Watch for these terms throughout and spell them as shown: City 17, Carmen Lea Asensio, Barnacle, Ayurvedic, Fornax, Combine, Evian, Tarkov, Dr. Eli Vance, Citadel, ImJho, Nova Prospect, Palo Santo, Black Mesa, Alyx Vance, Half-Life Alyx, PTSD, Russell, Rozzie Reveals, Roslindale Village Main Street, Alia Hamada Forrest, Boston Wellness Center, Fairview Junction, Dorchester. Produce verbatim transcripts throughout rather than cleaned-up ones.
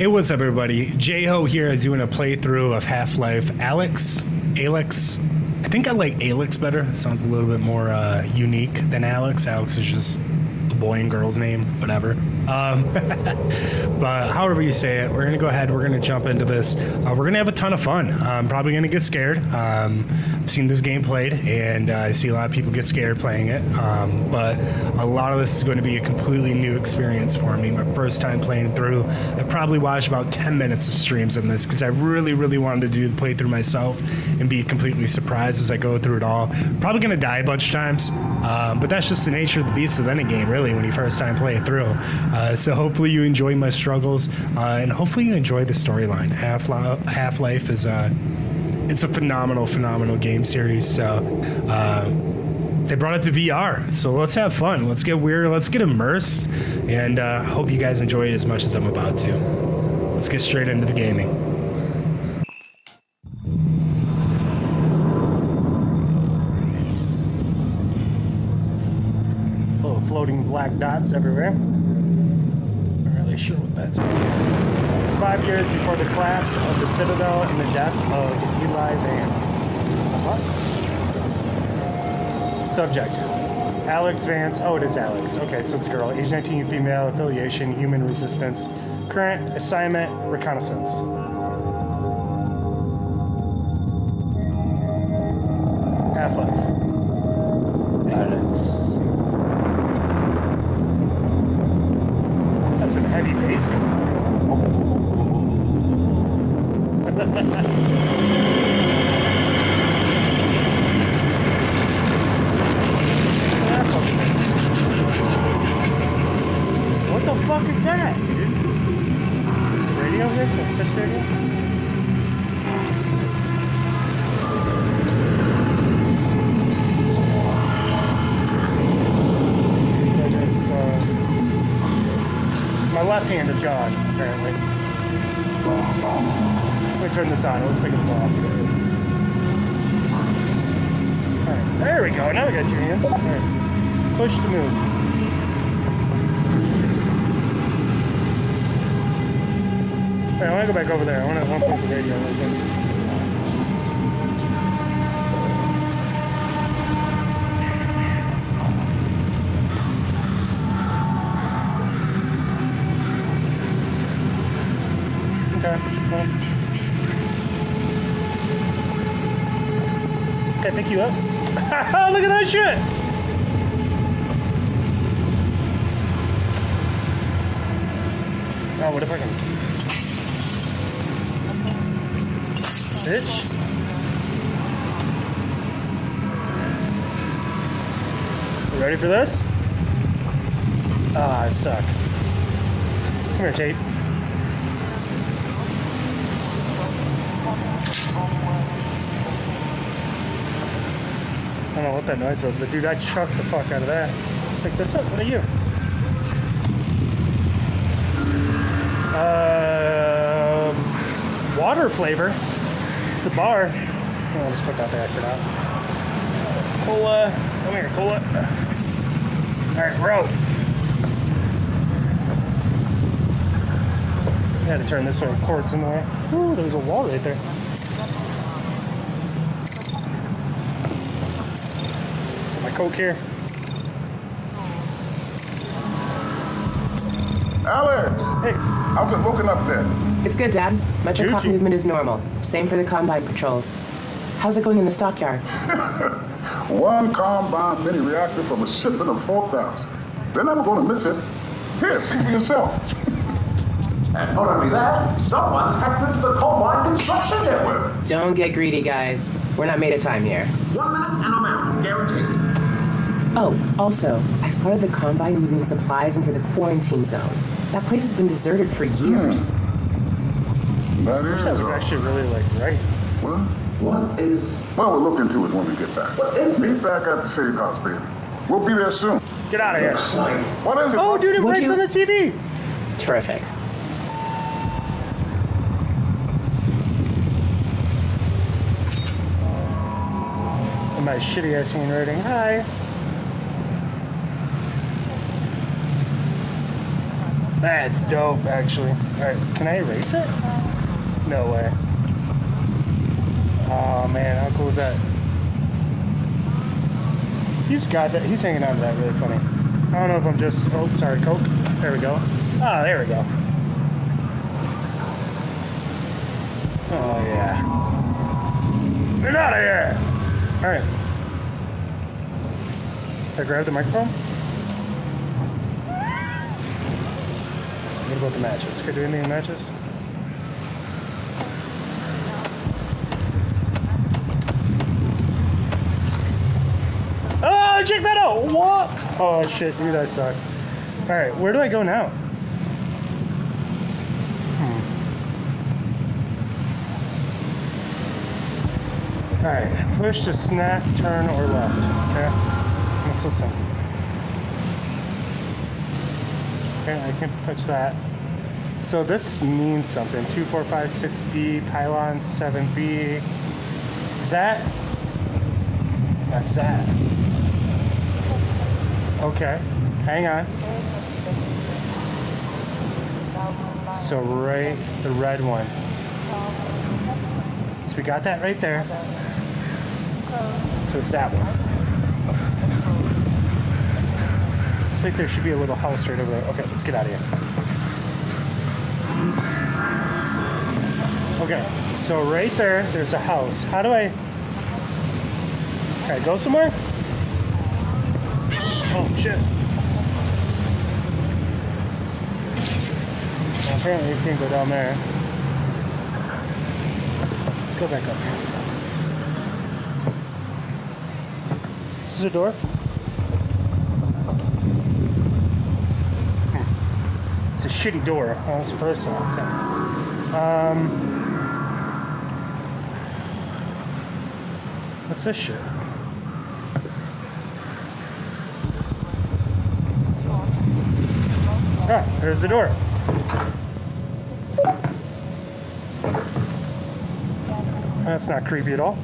Hey, what's up, everybody? ImJho here, doing a playthrough of Half-Life Alyx. Alyx. I think I like Alyx better. It sounds a little bit more uh, unique than Alyx. Alyx is just a boy and girl's name, whatever. Um, but however you say it, we're going to go ahead. We're going to jump into this. Uh, we're going to have a ton of fun. I'm probably going to get scared. Um, I've seen this game played, and uh, I see a lot of people get scared playing it. Um, but a lot of this is going to be a completely new experience for me. My first time playing through. I probably watched about ten minutes of streams in this because I really, really wanted to do the playthrough myself and be completely surprised as I go through it all. Probably going to die a bunch of times, um, but that's just the nature of the beast of any game, really, when you first time play it through. Uh, so hopefully you enjoy my struggles, uh, and hopefully you enjoy the storyline. Half-Life is a, it's a phenomenal, phenomenal game series. So uh, they brought it to V R, so let's have fun. Let's get weird. Let's get immersed, and uh, hope you guys enjoy it as much as I'm about to. Let's get straight into the gaming. Little floating black dots everywhere. Sure what that's about. It's five years before the collapse of the Citadel and the death of Eli Vance. Uh-huh. Subject. Alyx Vance. Oh, it is Alyx. Okay, so it's a girl. Age nineteen, female, affiliation, human resistance. Current assignment, reconnaissance. Half-Life. Alyx. Some heavy bass going on. What the fuck is that? The radio here? The test radio? Left hand is gone, apparently. Let me turn this on. It looks like it was off. Alright, there we go. Now we got two hands. Alright. Push to move. Alright, I want to go back over there. I want to, I want to point the radio a little bit. Can I pick you up? Oh, look at that shit! Oh, what if I can... Bitch? You ready for this? Ah, I suck. Come here, Tate. I don't know what that noise was, but dude, I chucked the fuck out of that. Pick this up. What are you? Uh, it's water flavor. It's a bar. I'll just put that back for now. Cola. Come here, cola. All right, bro. I had to turn this one. Quartz in the way. Ooh, there's a wall right there. Coke here. Alyx! Hey. How's it looking up there? It's good, Dad. Metro-Cop movement is normal. Same for the Combine patrols. How's it going in the stockyard? One Combine mini reactor from a shipment of four thousand. They're never going to miss it. Here, see for yourself. And not only that, someone's hacked into the Combine construction network. Don't get greedy, guys. We're not made of time here. One minute and I'm out. Guaranteed. Oh, also, I spotted the Combine moving supplies into the quarantine zone. That place has been deserted for years. Hmm. That is that was actually really, like, right. What? What is... Well, we'll look into it when we get back. What is... Meet back at the safe house, baby. We'll be there soon. Get out of here. What is it? Oh, dude, it breaks you... on the T V! Terrific. And my shitty-ass handwriting. Hi. That's dope, actually. Alright, can I erase it? No way. Oh man, how cool is that? He's got that, he's hanging on to that really funny. I don't know if I'm just, oh, sorry, Coke. There we go. Ah, there we go. Oh yeah. Get out of here! Alright. Can I grab the microphone? What about the matches? Could I do anything with matches? Oh, check that out! What? Oh shit, dude, I suck. Alright, where do I go now? Hmm. Alright, push to snap, turn, or left. Okay? Let's listen. I can't touch that. So this means something. two four five six B, pylon seven B. Is that? That's that. Okay. Hang on. So right, the red one. So we got that right there. So it's that one. Looks like there should be a little house right over there. Okay, let's get out of here. Okay, so right there, there's a house. How do I... Can I go somewhere? Oh, shit. Well, apparently you can't go down there. Let's go back up here. Is this a door? It's a shitty door. Oh, that's personal. Okay. Um, what's this shit? Ah, there's the door. That's not creepy at all.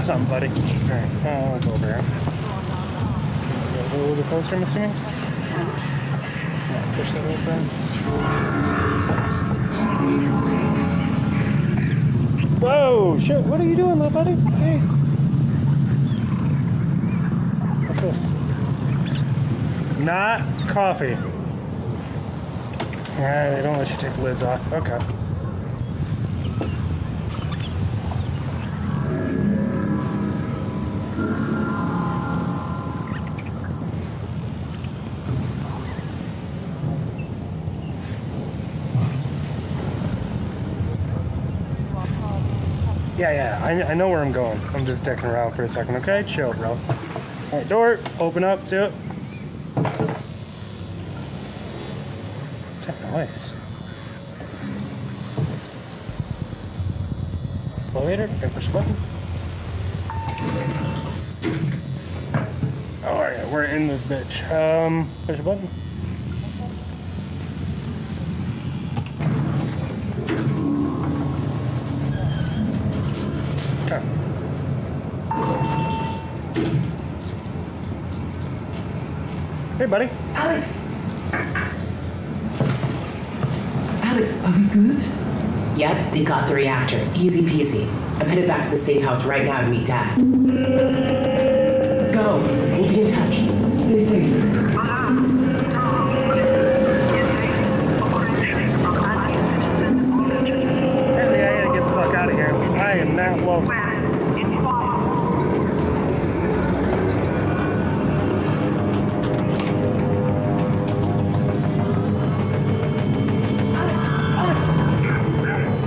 Something, buddy. Alright, uh, I'll go over here. Go a little bit closer, I'm assuming. Yeah, push that open. Whoa! Shit, what are you doing, little buddy? Hey! What's this? Not coffee. Yeah, they don't let you take the lids off. Okay. Yeah, yeah, I, I know where I'm going. I'm just decking around for a second, okay? Chill, bro. All right, door, open up, see it. What's that noise? Elevator, can I push the button? All right, we're in this bitch. Um, push the button. Hey, buddy. Alyx. Alyx, are we good? Yep, they got the reactor. Easy peasy. I'm headed back to the safe house right now to meet Dad. Go. We'll be in touch. Stay safe. Apparently, I gotta get the fuck out of here. I am not welcome.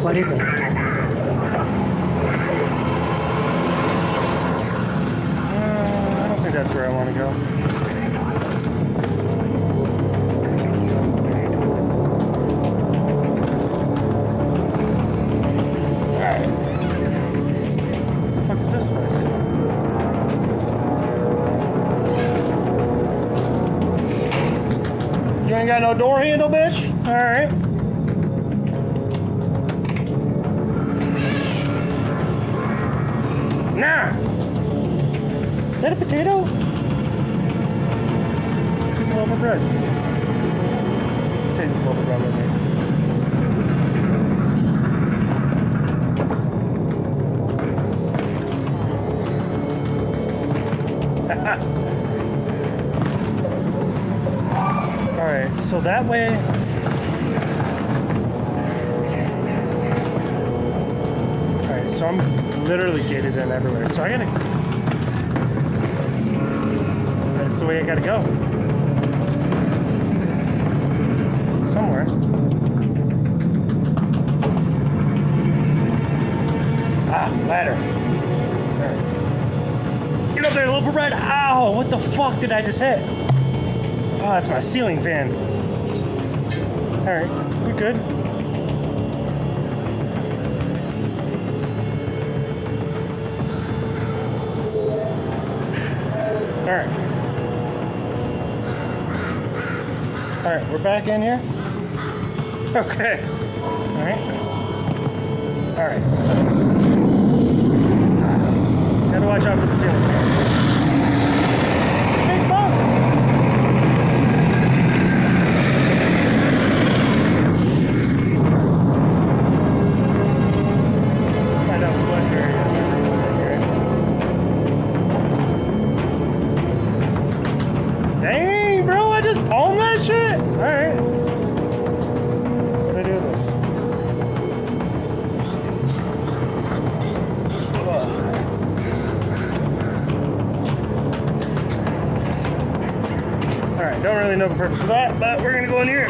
What is it? Uh, I don't think that's where I want to go. no door handle, bitch? All right. Nah. Is that a potato? Loaf of bread. Take this loaf of bread with me. Alright, so that way. Alright, so I'm literally gated in everywhere. So I gotta. That's the way I gotta go. Somewhere. Ah, ladder. Alright. Get up there, little bread! Ow! What the fuck did I just hit? Oh, that's my ceiling fan. Alright, we good. Alright. Alright, we're back in here. Okay. Alright. Alright, so. Watch out for the ceiling. It's a big bug. I don't want to hear it. Dang, bro, I just palmed that shit. All right. What do I do with this? Don't really know the purpose of that, but we're gonna go in here.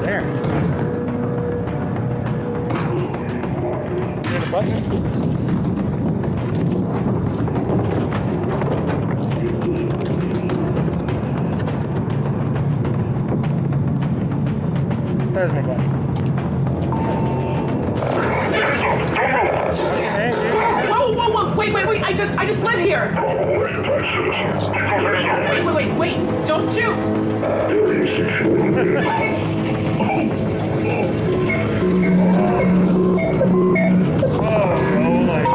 There. Is there a button? There's my button. Wait, wait, wait, I just, I just live here! Wait, wait, wait, wait, don't shoot! Oh, no, like...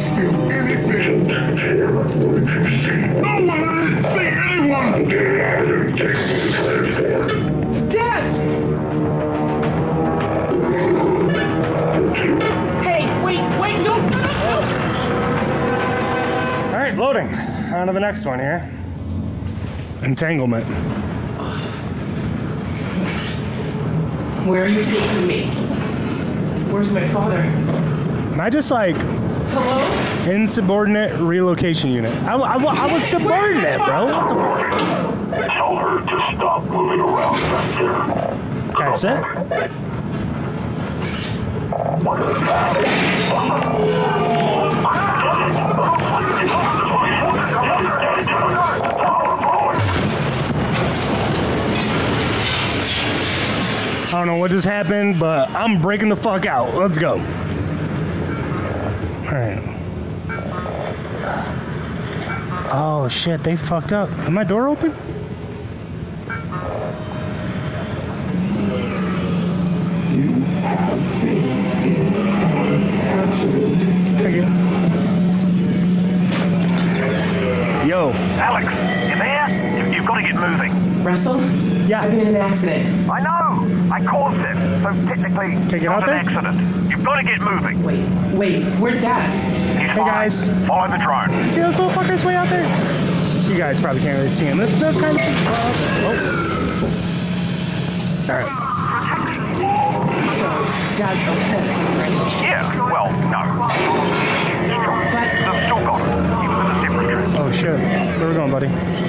Still anything! No one didn't see anyone! Dad! Loading. On to the next one here. Entanglement. Where are you taking me? Where's my father? Am I just like... Hello? Insubordinate relocation unit. I, I, I was subordinate, bro. What the fuck? Tell her to stop moving around back there. That's it? I don't know what just happened, but I'm breaking the fuck out. Let's go. All right. Oh shit, they fucked up. Is my door open? Thank you. Yo. Alyx, you there? You've, you've got to get moving. Russell? Yeah. I've been in an accident. I know. I caused it. So technically, Can it's not an there? accident. You've got to get moving. Wait, wait. Where's Dad? He's hey, fine. guys. Follow the drone. You see those little fuckers way out there? You guys probably can't really see him. That's kind of... Oh. All right. So, Dad's okay, right? Yeah, well, no. They've still got it, even with a separate. Oh, shit. Where are we going, buddy?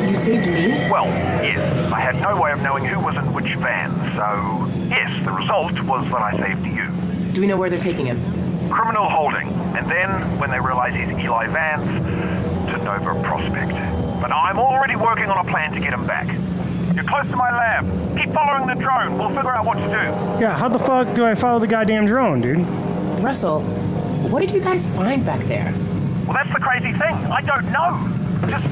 You saved me? Well, yes. I had no way of knowing who was in which van, so... Yes, the result was that I saved you. Do we know where they're taking him? Criminal holding. And then, when they realize he's Eli Vance, to Nova Prospect. But I'm already working on a plan to get him back. You're close to my lab. Keep following the drone. We'll figure out what to do. Yeah, how the fuck do I follow the goddamn drone, dude? Russell, what did you guys find back there? Well, that's the crazy thing. I don't know. Just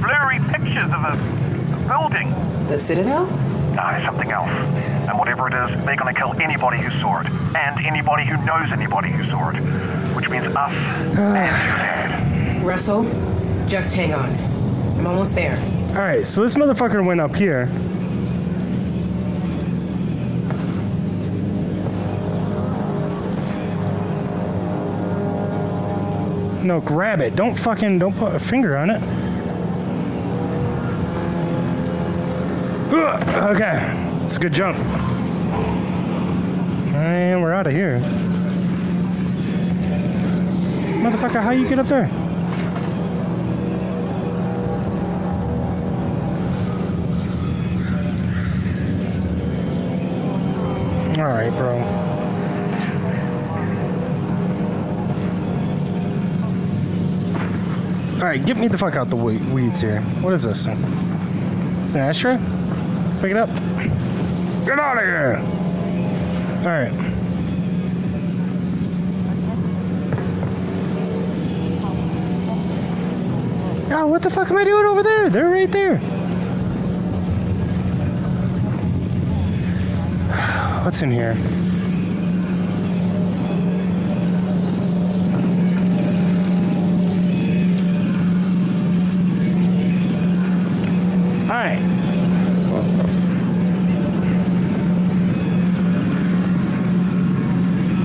blurry pictures of a building. The Citadel? No, something else. And whatever it is, they're going to kill anybody who saw it. And anybody who knows anybody who saw it. Which means us and your dad. Russell, just hang on. I'm almost there. Alright, so this motherfucker went up here. No, grab it. Don't fucking, don't put a finger on it. Ugh, okay, it's a good jump. And we're out of here. Motherfucker, how you get up there? All right, bro. Alright, get me the fuck out the weeds here. What is this? It's an ashtray? Pick it up. Get out of here! Alright. Oh, what the fuck am I doing over there? They're right there. What's in here?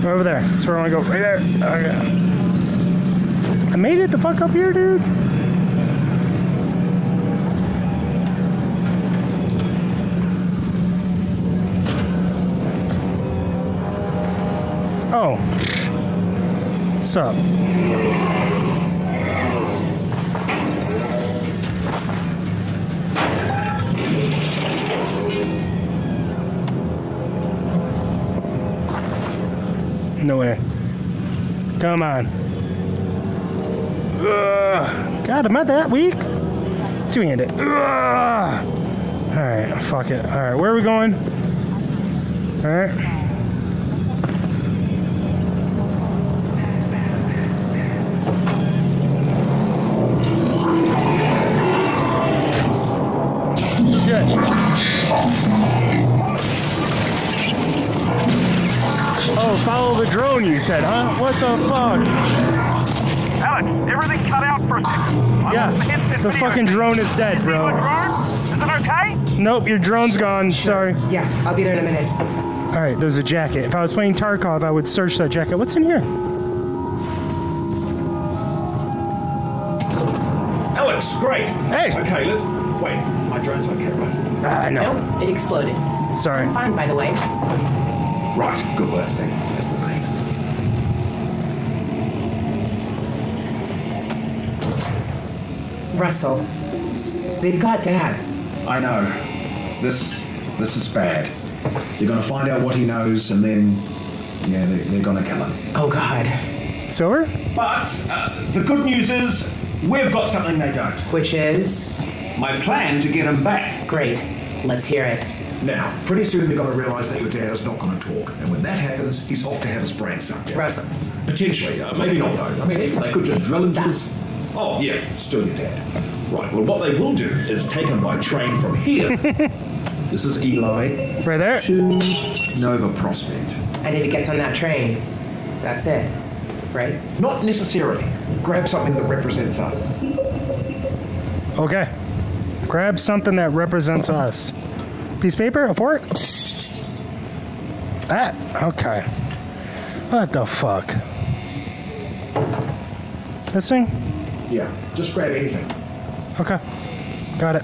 Over there. That's where I want to go. Right there. Okay. I made it the fuck up here, dude. Oh. What's up? No way. Come on. Ugh. God, am I that weak? Two-hand it. Ugh. All right, fuck it. All right, where are we going? All right. Shit. Oh, follow the drone, you said, huh? What the fuck? Alex, everything cut out for a second. Yeah, the fucking drone is dead, bro. Is it okay? Nope, your drone's gone. Sorry. Yeah, I'll be there in a minute. All right, there's a jacket. If I was playing Tarkov, I would search that jacket. What's in here? Alex, great. Hey. Okay, let's wait. My drone's okay, right? Ah, uh, no. Nope, it exploded. Sorry. I'm fine, by the way. Right, good work then. That's the name. Russell, they've got Dad. I know. This, this is bad. You're going to find out what he knows, and then, yeah, they're, they're going to kill him. Oh God. So? But uh, the good news is we've got something they don't. Which is? My plan to get him back. Great. Let's hear it. Now, pretty soon they're going to realise that your dad is not going to talk, and when that happens, he's off to have his brain sucked out. Russell. Potentially, uh, maybe not though. I mean, they could just drill him. His... Oh yeah, still your dad. Right. Well, what they will do is take him by train from here. This is Eli. Right there. To Nova Prospect. And if he gets on that train, that's it, right? Not necessarily. Grab something that represents us. Okay. Grab something that represents us. Piece of paper? A fork? That? Okay. What the fuck? This thing? Yeah, just grab anything. Okay. Got it.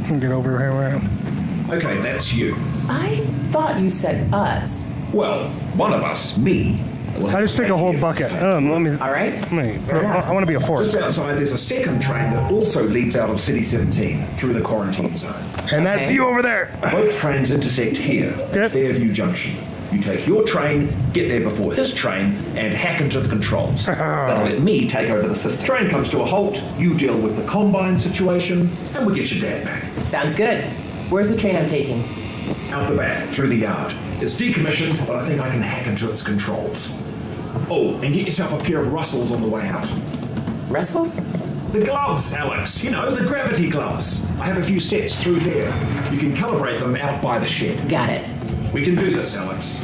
I can get over here where I am. Okay, that's you. I thought you said us. Well, one of us, me. I just pick a whole bucket. Um, let me. All right. Let me, I, I want to be a force. Just outside, there's a second train that also leads out of City seventeen through the quarantine zone. And that's okay. You over there. Both trains intersect here, at Fairview Junction. You take your train, get there before his train, and hack into the controls. That'll let me take over the system. Train comes to a halt. You deal with the Combine situation, and we get your dad back. Sounds good. Where's the train I'm taking? Out the back, through the yard. It's decommissioned, but I think I can hack into its controls. Oh, and get yourself a pair of Russells on the way out. Russells? The gloves, Alyx. You know, the gravity gloves. I have a few sets through there. You can calibrate them out by the shed. Got it. We can do this, Alyx.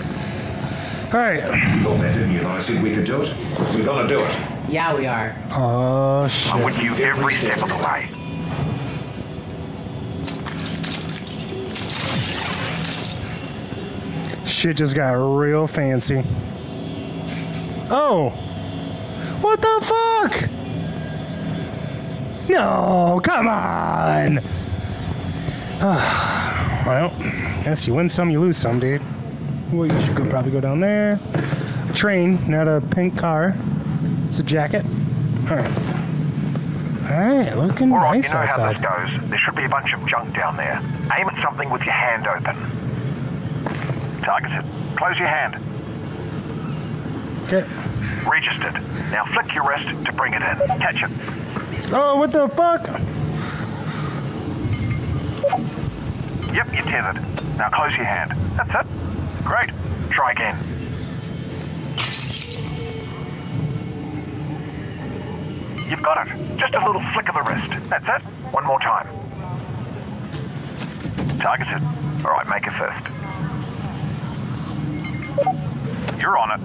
All right. You got that, didn't you? I said we could do it. We're going to do it. Yeah, we are. Oh, shit. I'm with you every step of the way. Shit just got real fancy. Oh. What the fuck? No, come on. Uh, well, yes, you win some, you lose some, dude. Well, you should go, probably go down there. A train, not a pink car. It's a jacket. All right. All right, looking All right, nice you know outside. How this goes. There should be a bunch of junk down there. Aim at something with your hand open. Targeted. Close your hand. Okay. Registered. Now flick your wrist to bring it in. Catch it. Oh, what the fuck? Yep, you're tethered. Now close your hand. That's it. Great. Try again. You've got it. Just a little flick of the wrist. That's it. One more time. Targeted. All right, make a fist. You're on it.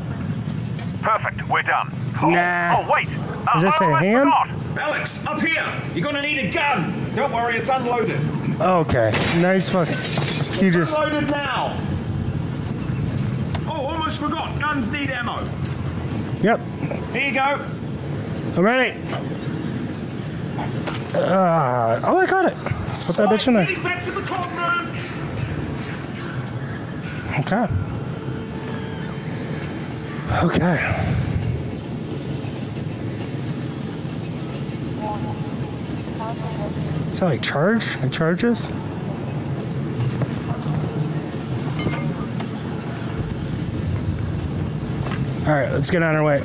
Perfect, we're done. Oh, nah. Oh wait. Uh, Is this oh, a hand? Alyx, up here. You're gonna need a gun. Don't worry, it's unloaded. Okay. Nice fucking. You it's just unloaded now. Oh, almost forgot. Guns need ammo. Yep. Here you go. All right. Uh, oh, I got it. Put that right, bitch in there. Back to the room. Okay. Okay. Is that like charge? Like charges? Alright, let's get on our way.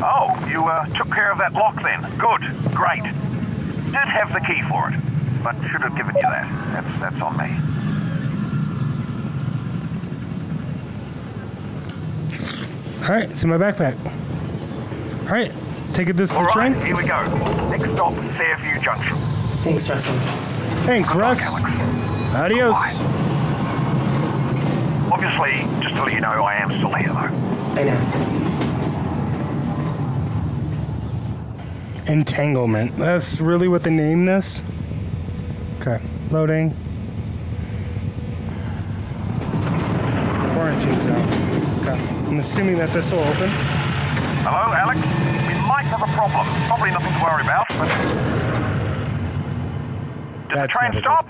Oh, you uh, took care of that lock then. Good, great. Did have the key for it. But should have given you that. That's that's on me. All right, it's in my backpack. All right, take it this All right, train. Here we go. Next stop, Fairview Junction. Thanks, Russell. Thanks, Good Russ. Luck, Adios. Goodbye. Obviously, just to let you know, I am still here, though. I know. Entanglement. That's really what they name this. Okay, loading. Quarantine zone. Okay, I'm assuming that this will open. Hello, Alyx. We might have a problem. Probably nothing to worry about, but... Did That's the train stop?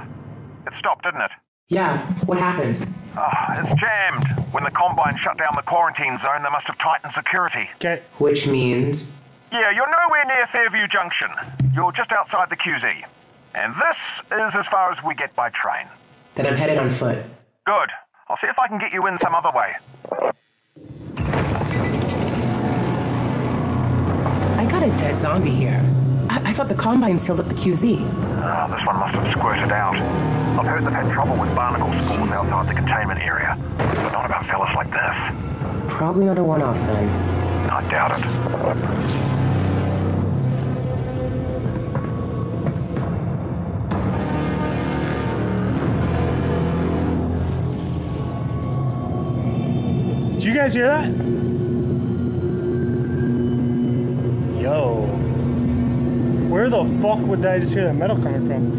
It stopped, didn't it? Yeah, what happened? Oh, it's jammed. When the Combine shut down the quarantine zone, they must have tightened security. Okay. Which means? Yeah, you're nowhere near Fairview Junction. You're just outside the Q Z. And this is as far as we get by train. Then I'm headed on foot. Good. I'll see if I can get you in some other way. I got a dead zombie here. I, I thought the Combine sealed up the Q Z. Oh, this one must have squirted out. I've heard they've had trouble with barnacle spawns outside the containment area. But not about fellas like this. Probably not a one-off then. I doubt it. You guys hear that? Yo. Where the fuck would I just hear that metal coming from?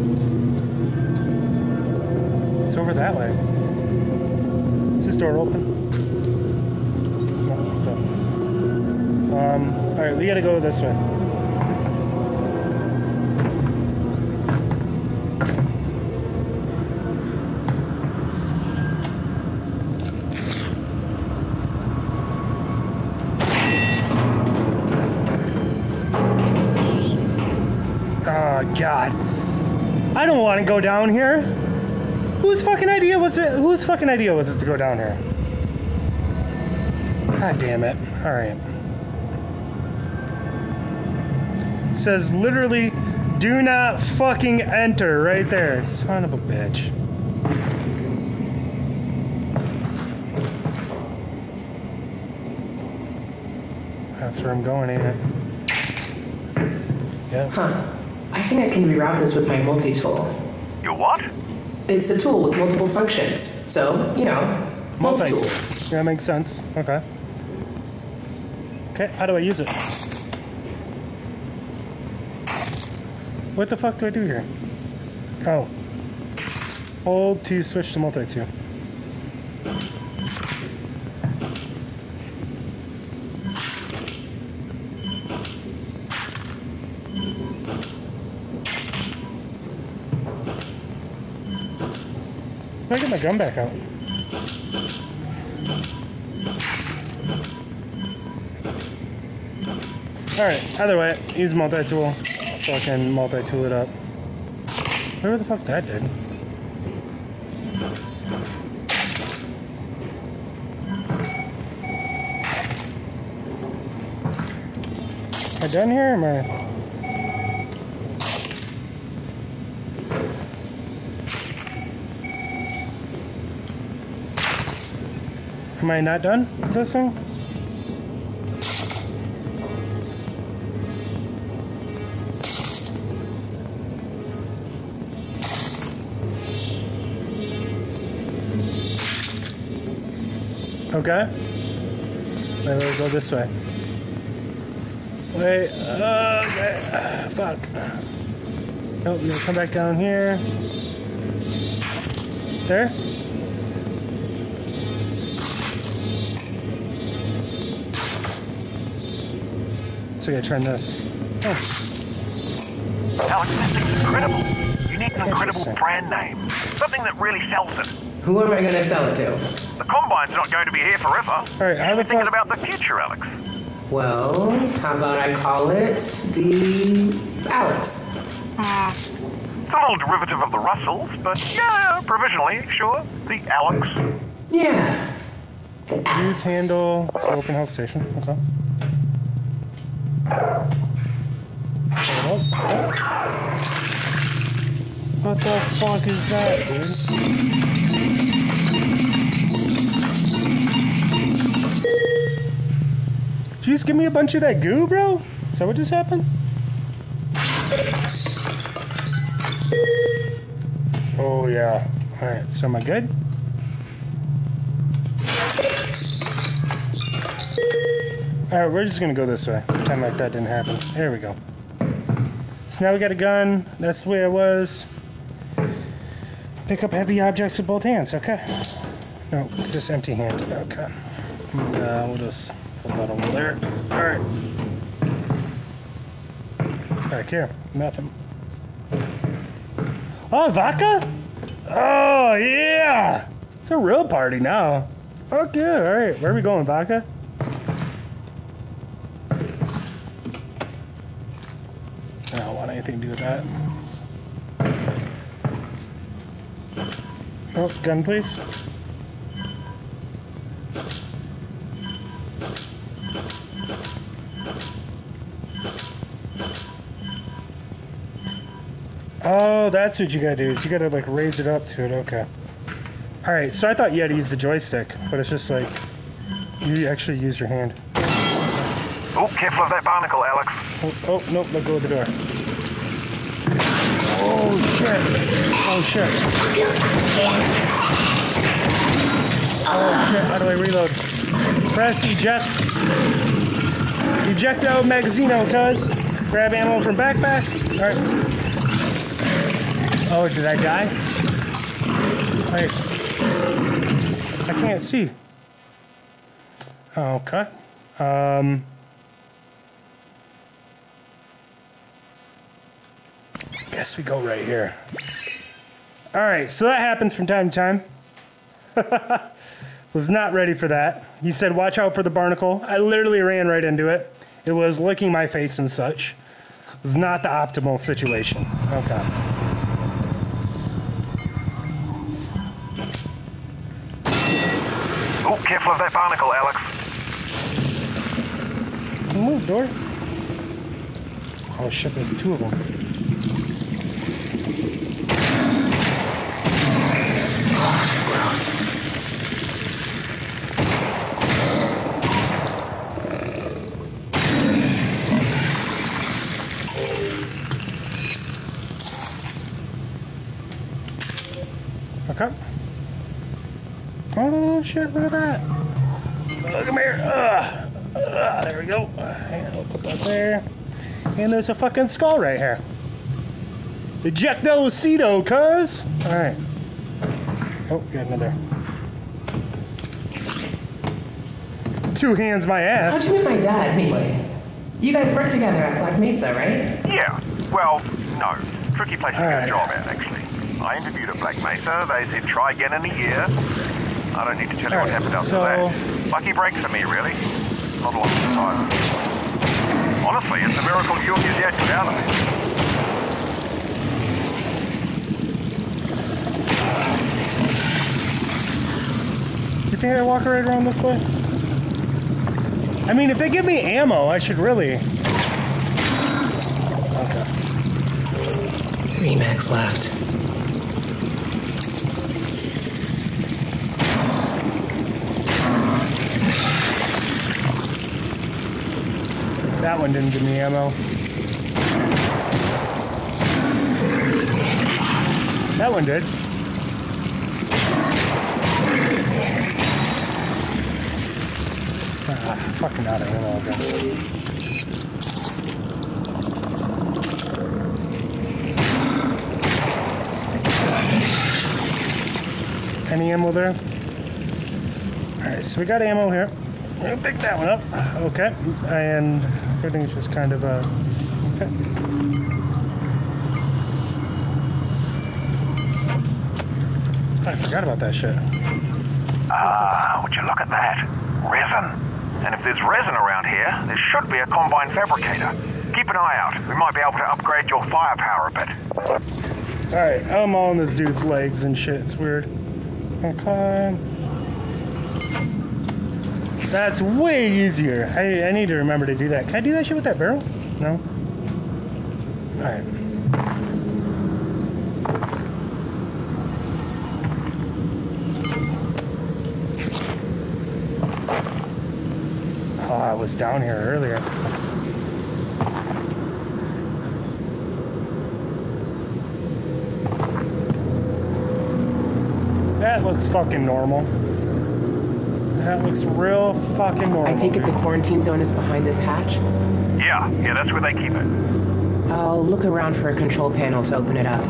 It's over that way. Is this door open? Um, alright, we gotta go this way. God, I don't want to go down here. Whose fucking idea was it? Whose fucking idea was it to go down here? God damn it! All right. It says literally, do not fucking enter right there. Son of a bitch. That's where I'm going, ain't it? Yeah. Huh. I think I can reroute this with my multi-tool. Your what? It's a tool with multiple functions. So, you know, multi-tool. Multi-tool. Yeah, makes sense. Okay. Okay, how do I use it? What the fuck do I do here? Oh. Hold to switch to multi-tool. Can I get my gun back out? Alright, either way, use multi-tool. So I can multi-tool it up. Whatever the fuck that did. Am I done here or am I... Am I not done with this thing? Okay. Wait, let me go this way. Wait, uh, okay. Uh, fuck. Nope, we're gonna come back down here. There? So we gotta turn this. Oh. Alyx, this is incredible. You need an incredible brand name. Something that really sells it. Who am I gonna sell it to? The Combine's not going to be here forever. All right, how the thinking about the future, Alyx? Well, how about I call it the Alyx? Hmm. It's a little derivative of the Russells, but yeah, provisionally, sure. The Alyx. Yeah. The Alyx. Use handle for open health station. Okay. What the fuck is that, dude? Did you just give me a bunch of that goo, bro? Is that what just happened? Oh, yeah. Alright, so am I good? Alright, we're just gonna go this way. Time like that didn't happen. There we go. So now we got a gun. That's the way I was. Pick up heavy objects with both hands. Okay. No, just empty hand. Okay. And, uh, we'll just put that over there. Alright. It's back here. Nothing. Oh, vodka? Oh, yeah! It's a real party now. Fuck yeah. Alright, where are we going, vodka? I don't want anything to do with that. Oh, gun, please. Oh, that's what you gotta do, is you gotta, like, raise it up to it, okay. Alright, so I thought you had to use the joystick, but it's just like, you actually use your hand. Oh, careful of that barnacle, Alyx. Oh, oh, nope, let go of the door. Oh, shit. Oh, shit. Oh, shit, how do I reload? Press eject. Ejecto magazino, cuz. Grab ammo from backpack. All right. Oh, did I die? Wait. I can't see. Okay. Um... Guess we go right here. All right, so that happens from time to time. Was not ready for that. He said, watch out for the barnacle. I literally ran right into it. It was licking my face and such. It was not the optimal situation. Okay. Oh, careful of that barnacle, Alyx. Move, door. Oh shit, there's two of them. shit, look at that. Look, come here. Uh, uh, there we go. And we'll put that there. And there's a fucking skull right here. Eject those Cedo, cuz. Alright. Oh, got another. Two hands my ass. How'd you meet my dad, anyway? You guys worked together at Black Mesa, right? Yeah. Well, no. Tricky place to get a job at, actually. I interviewed at Black Mesa. They said try again in a year. I don't need to tell you what happened after that. Lucky break for me, really. Not a lot of time. Honestly, it's a miracle you'll get the actual out of it. You think I walk right around this way? I mean, if they give me ammo, I should really. Okay. Three max left. That one didn't give me ammo. That one did. Ah, fucking out of ammo again. Any ammo there? Alright, so we got ammo here. We're gonna pick that one up. Okay. And everything's just kind of, uh... okay. I forgot about that shit. Ah, uh, would you look at that? Resin! And if there's resin around here, there should be a Combine fabricator. Keep an eye out. We might be able to upgrade your firepower a bit. Alright, I'm on this dude's legs and shit. It's weird. Okay. That's way easier. I, I need to remember to do that. Can I do that shit with that barrel? No? Alright. Was down here earlier. That looks fucking normal. That looks real fucking normal. I take it the quarantine zone is behind this hatch? Yeah, yeah, that's where they keep it. I'll look around for a control panel to open it up.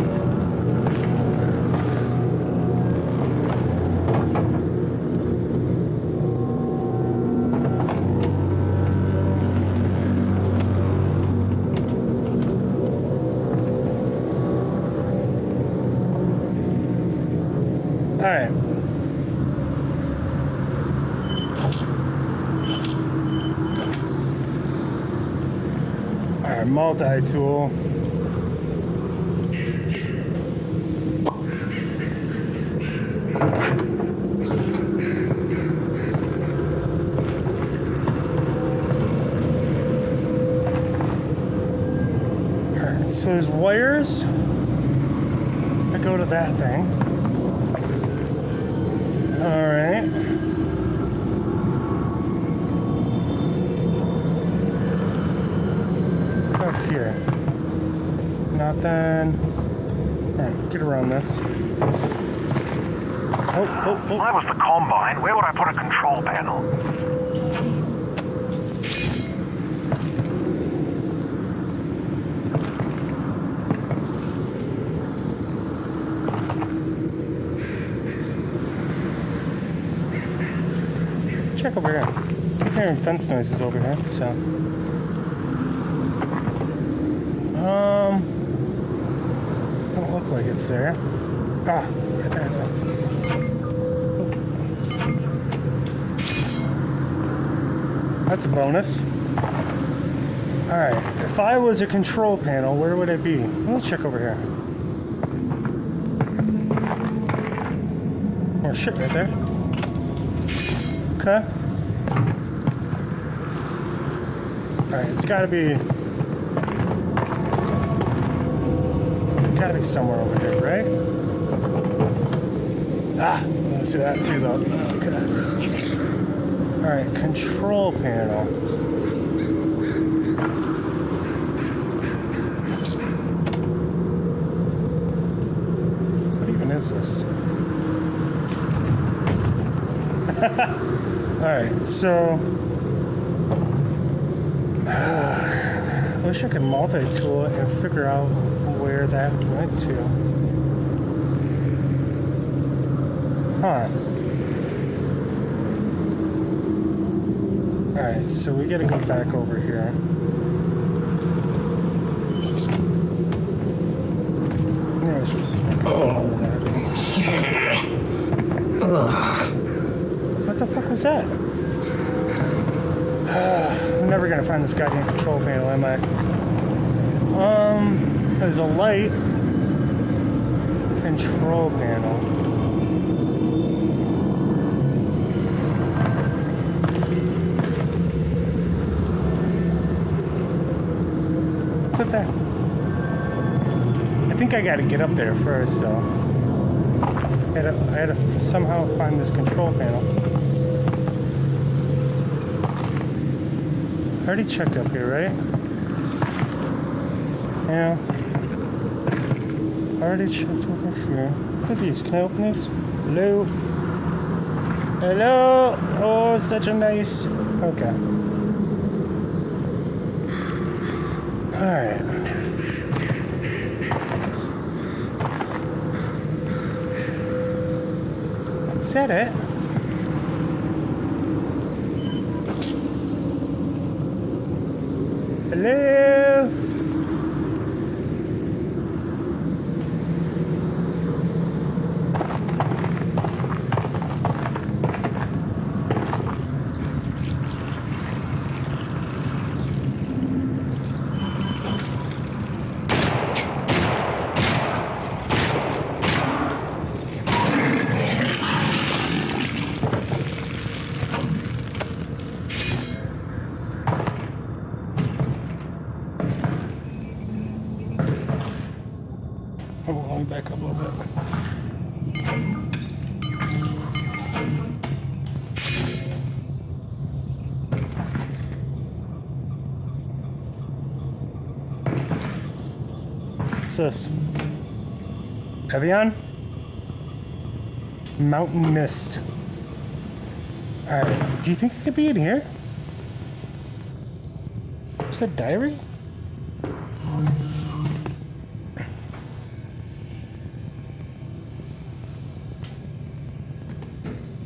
Multi-tool. Alright, so there's wires that go to that thing. Alright. Here. Nothing. Alright, get around this. Oh, oh, oh. I was the Combine. Where would I put a control panel? Check over here. I'm hearing fence noises over here, so. Um, don't look like it's there. Ah, right there. Oh. That's a bonus. Alright, if I was a control panel, where would it be? Let me check over here. Oh shit, right there. Okay. Alright, it's gotta be... Gotta be somewhere over here, right? Ah, I see that too, though. Okay. All right, control panel. What even is this? Alright, so... I wish I could multi-tool it and figure out where that went to. Huh. Alright, so we gotta go back over here. No, it's just... Oh. What the fuck was that? Uh, I'm never gonna find this goddamn control panel, am I? Um, there's a light. Control panel. What's up there? I think I gotta get up there first, so. I had to, I had to somehow find this control panel. Already checked up here, right? Yeah. Already checked over here. Look at these. Can I open this? Hello? Hello? Oh, such a nice... Okay. Alright. Is that it? Hello? This? Evian? Mountain mist. Alright, do you think it could be in here? Is that diary?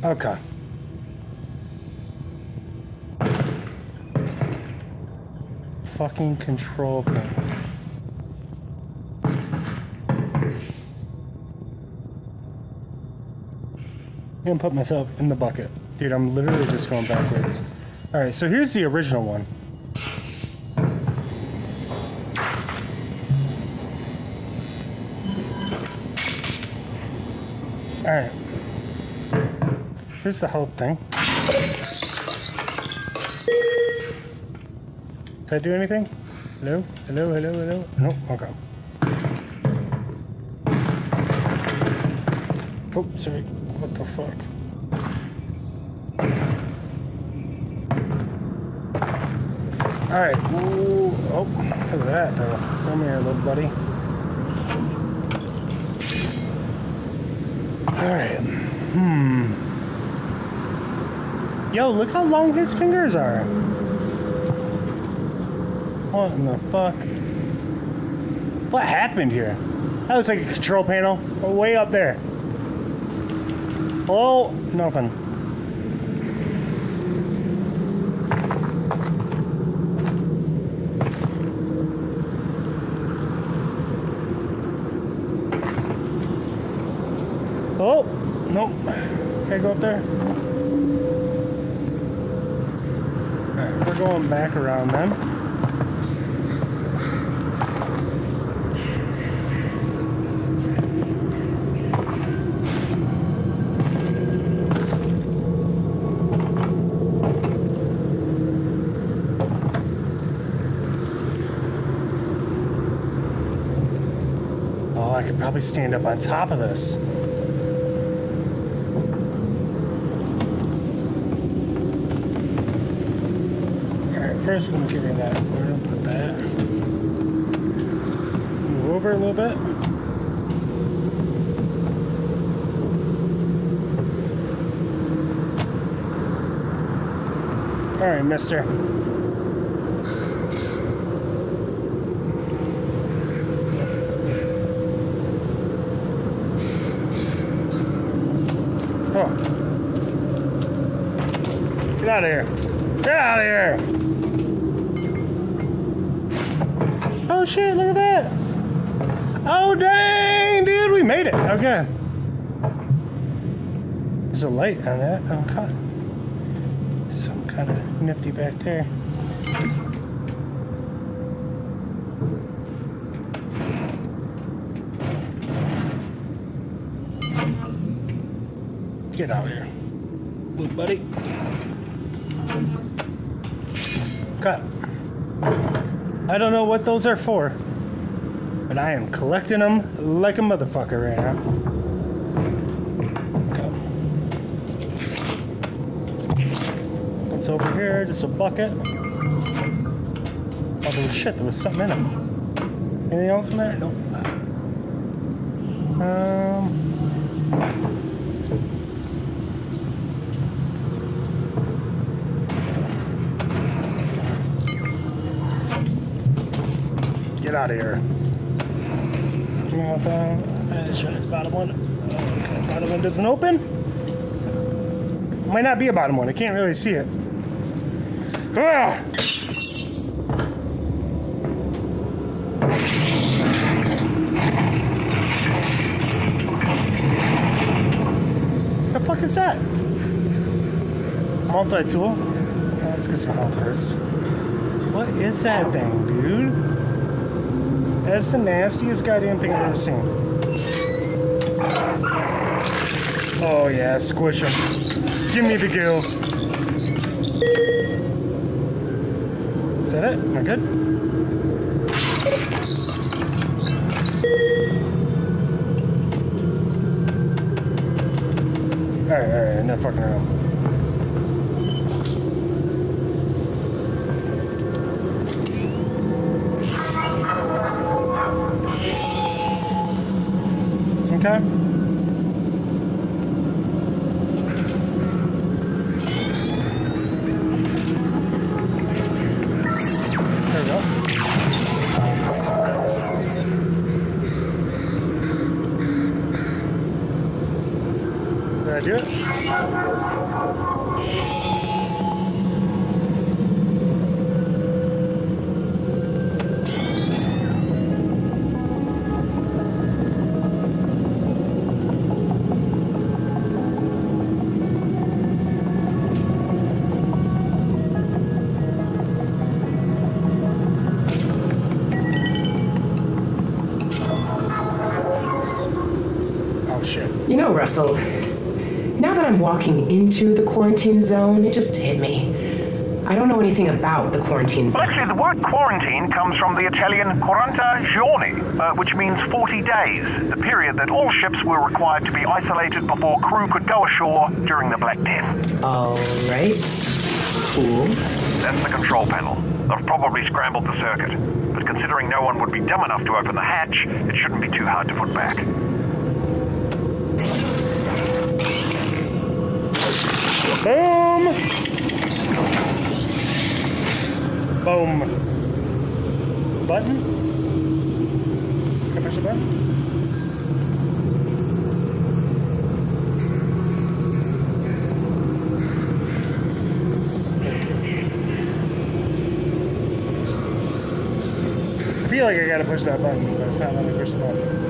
Okay. Fucking control panel. I'm gonna put myself in the bucket. Dude, I'm literally just going backwards. Alright, so here's the original one. Alright. Here's the help thing. Did I do anything? Hello? Hello, hello, hello? Nope, okay. Oh, sorry. What the fuck? Alright, ooh, oh, look at that though. Come here, little buddy. Alright, hmm. Yo, look how long his fingers are. What in the fuck? What happened here? That was like a control panel, way up there. Oh, nothing. Oh, nope. Can I go up there? Alright, we're going back around then. Probably stand up on top of this. Alright, first let me figure that. We're gonna put that. Move over a little bit. Sorry, mister. Oh. Get out of here. Get out of here. Oh shit, look at that. Oh dang, dude, we made it. Okay. There's a light on that. Oh god. Some kind of nifty back there. Get out of here, little buddy. Cut. I don't know what those are for, but I am collecting them like a motherfucker right now. Over here, just a bucket. Oh, there was shit, there was something in it. Anything else in there? Nope. Um. Get out of here. Come on, phone. Sure, it's bottom one. Okay, bottom one doesn't open. Might not be a bottom one, I can't really see it. Ah! The fuck is that? Multi-tool. Oh, let's get some help first. What is that thing, dude? That's the nastiest goddamn thing I've ever seen. Oh yeah, squish him. Give me the gills. Is that it? Am I good? Alright, alright, enough fucking around. Russell, now that I'm walking into the quarantine zone, it just hit me. I don't know anything about the quarantine zone. Well, actually, the word quarantine comes from the Italian quaranta giorni, uh, which means forty days, the period that all ships were required to be isolated before crew could go ashore during the Black Death. All right. Cool. That's the control panel. I've probably scrambled the circuit, but considering no one would be dumb enough to open the hatch, it shouldn't be too hard to put back. Boom! Boom. Button? Can I push the button? I feel like I gotta push that button, but it's not letting me push the button.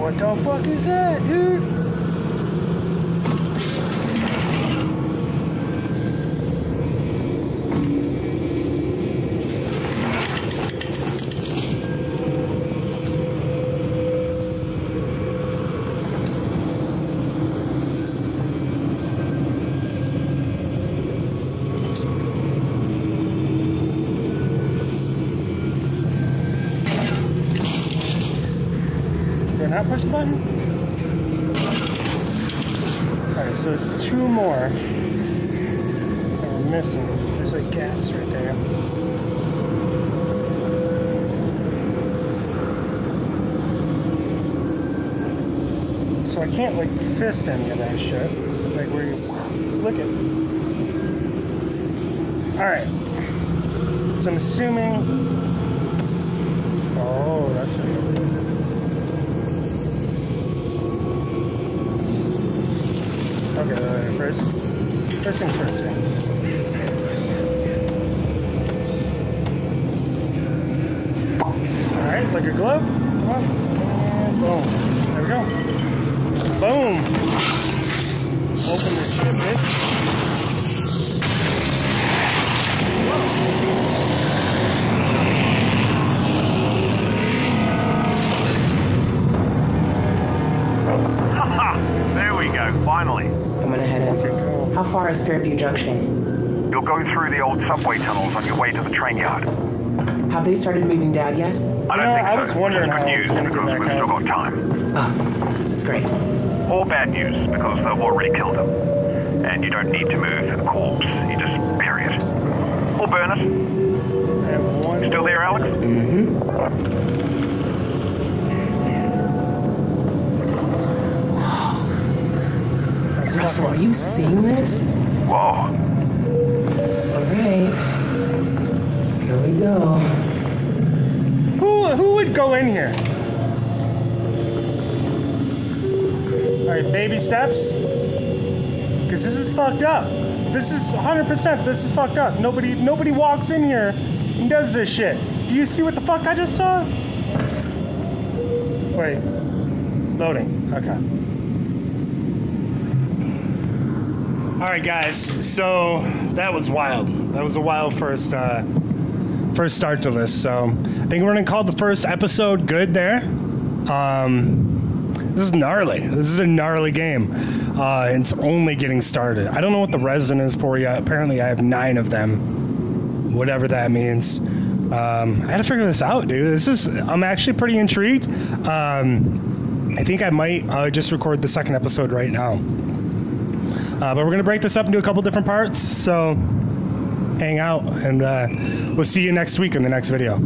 What the fuck is that, dude? Push the button. Alright, so there's two more that we're missing. There's like gaps right there. I can't, like, fist any of that shit. Like, where you click it. Alright. So I'm assuming... Oh, that's right. Okay, right, first, first things first. Right? All right, like a glove. Come on, and boom. There we go. Boom. Open the ship, bitch. Haha! There we go. Finally. I'm gonna head in. How far is Fairview Junction? You'll go through the old subway tunnels on your way to the train yard. Have they started moving down yet? I don't no, think I so. Was wondering how news because we've out. Still got time. Oh, that's great. Or bad news because they've already killed them. And you don't need to move the corpse. You just bury it. Or burn it. Still there, Alyx? Mm-hmm. Russell, are you seeing this? Whoa. All right. Here we go. Who, who would go in here? All right, baby steps. Because this is fucked up. This is one hundred percent. This is fucked up. Nobody, nobody walks in here and does this shit. Do you see what the fuck I just saw? Wait. Loading. Okay. Alright guys, so that was wild. That was a wild first uh, first start to this. So I think we're going to call the first episode good there. Um, this is gnarly. This is a gnarly game. Uh, it's only getting started. I don't know what the resin is for yet. Apparently I have nine of them. Whatever that means. Um, I gotta figure this out, dude. This is, I'm actually pretty intrigued. Um, I think I might uh, just record the second episode right now. Uh, but we're going to break this up into a couple different parts, so hang out, and uh, we'll see you next week in the next video.